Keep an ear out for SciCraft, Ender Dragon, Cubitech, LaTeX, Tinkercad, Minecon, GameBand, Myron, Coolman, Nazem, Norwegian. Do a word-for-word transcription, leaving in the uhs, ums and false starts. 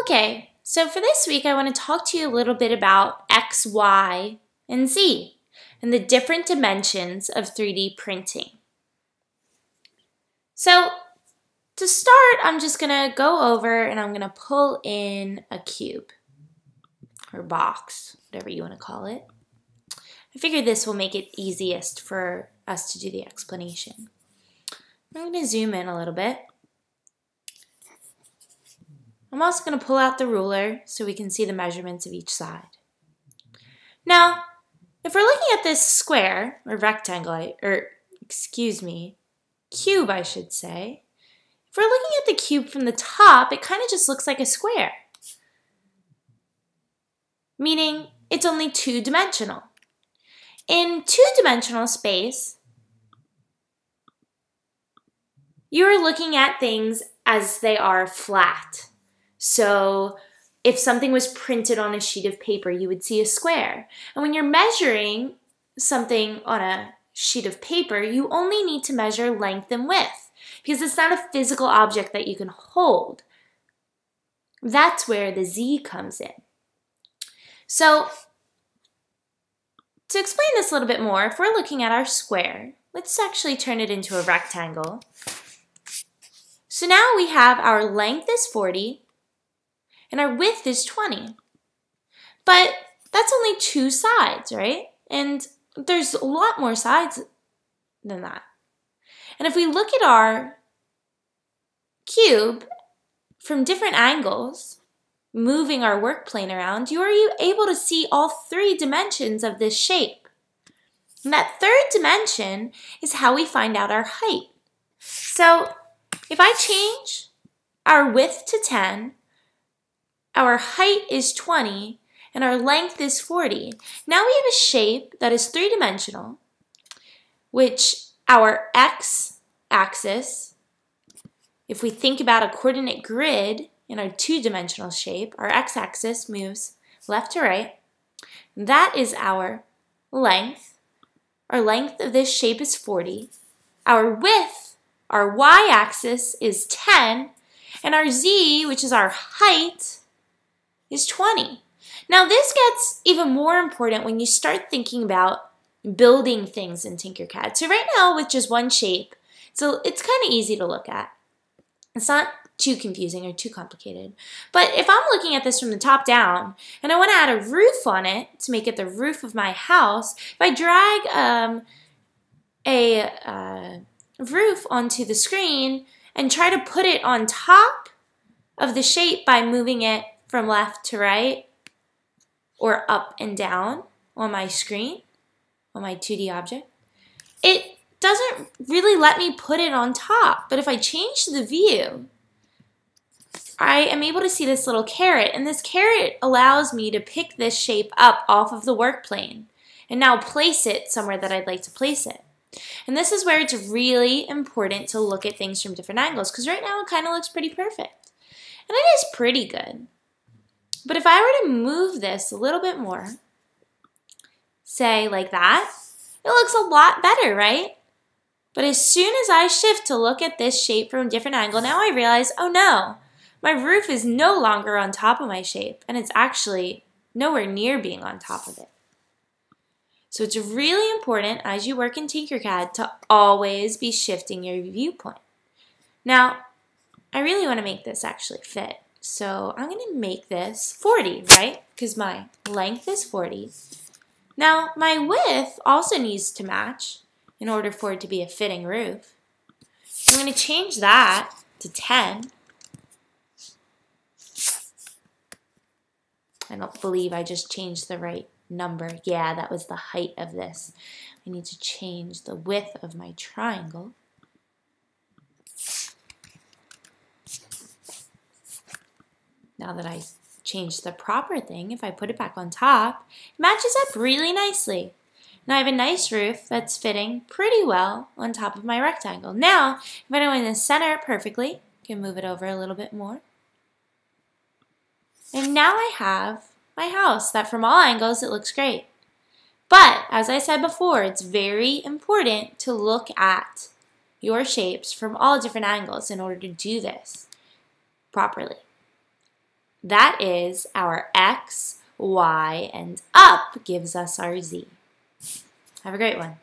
Okay, so for this week I want to talk to you a little bit about X, Y, and Z and the different dimensions of three D printing. So to start, I'm just going to go over and I'm going to pull in a cube or box, whatever you want to call it. I figure this will make it easiest for us to do the explanation. I'm going to zoom in a little bit. I'm also going to pull out the ruler so we can see the measurements of each side. Now, if we're looking at this square, or rectangle, or excuse me, cube I should say, if we're looking at the cube from the top, it kind of just looks like a square, meaning it's only two-dimensional. In two-dimensional space, you're looking at things as they are flat. So if something was printed on a sheet of paper, you would see a square. And when you're measuring something on a sheet of paper, you only need to measure length and width because it's not a physical object that you can hold. That's where the Z comes in. So to explain this a little bit more, if we're looking at our square, let's actually turn it into a rectangle. So now we have our length is forty, and our width is twenty. But that's only two sides, right? And there's a lot more sides than that. And if we look at our cube from different angles, moving our work plane around, you are able to see all three dimensions of this shape. And that third dimension is how we find out our height. So if I change our width to ten, our height is twenty, and our length is forty. Now we have a shape that is three-dimensional, which our x-axis, if we think about a coordinate grid in our two-dimensional shape, our x-axis moves left to right. That is our length. Our length of this shape is forty. Our width, our y-axis, is ten, and our z, which is our height, is twenty. Now this gets even more important when you start thinking about building things in Tinkercad. So right now with just one shape, so it's kind of easy to look at. It's not too confusing or too complicated. But if I'm looking at this from the top down and I want to add a roof on it to make it the roof of my house, if I drag um, a uh, roof onto the screen and try to put it on top of the shape by moving it from left to right or up and down on my screen, on my two D object, it doesn't really let me put it on top. But if I change the view, I am able to see this little carrot, and this carrot allows me to pick this shape up off of the work plane and now place it somewhere that I'd like to place it. And this is where it's really important to look at things from different angles, because right now it kind of looks pretty perfect. And it is pretty good. But if I were to move this a little bit more, say like that, it looks a lot better, right? But as soon as I shift to look at this shape from a different angle, now I realize, oh no, my roof is no longer on top of my shape, and it's actually nowhere near being on top of it. So it's really important as you work in Tinkercad to always be shifting your viewpoint. Now, I really want to make this actually fit. So I'm going to make this forty, right? Because my length is forty. Now, my width also needs to match in order for it to be a fitting roof. I'm going to change that to ten. I don't believe I just changed the right number. Yeah, that was the height of this. I need to change the width of my triangle. Now that I changed the proper thing, if I put it back on top, it matches up really nicely. Now I have a nice roof that's fitting pretty well on top of my rectangle. Now, if I don't want to center it perfectly, I can move it over a little bit more. And now I have my house that from all angles it looks great. But, as I said before, it's very important to look at your shapes from all different angles in order to do this properly. That is our x, y, and up gives us our z. Have a great one.